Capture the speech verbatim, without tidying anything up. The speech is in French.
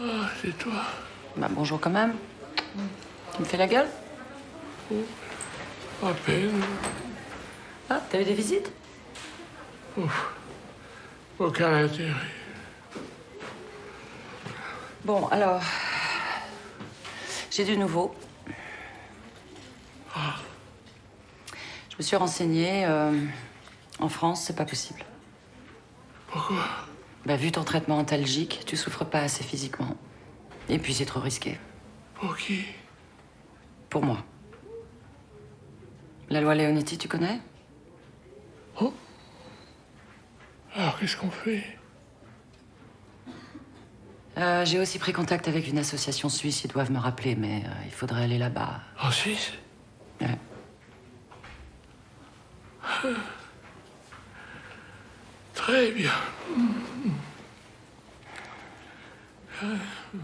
Oh, c'est toi. Bah, bonjour quand même. Mm. Tu me fais la gueule? Mm. Pas à peine. Ah, t'as eu des visites? Ouf. Aucun intérêt. Bon, alors... J'ai du nouveau. Ah. Je me suis renseignée. Euh, en France, c'est pas possible. Pourquoi? Bah, vu ton traitement antalgique, tu souffres pas assez physiquement. Et puis, c'est trop risqué. Pour qui? Pour moi. La loi Leonetti, tu connais? Oh. Alors, qu'est-ce qu'on fait? euh, J'ai aussi pris contact avec une association suisse. Ils doivent me rappeler, mais euh, il faudrait aller là-bas. En Suisse? Ouais. Très bien. Mmh. Mmh. Mmh.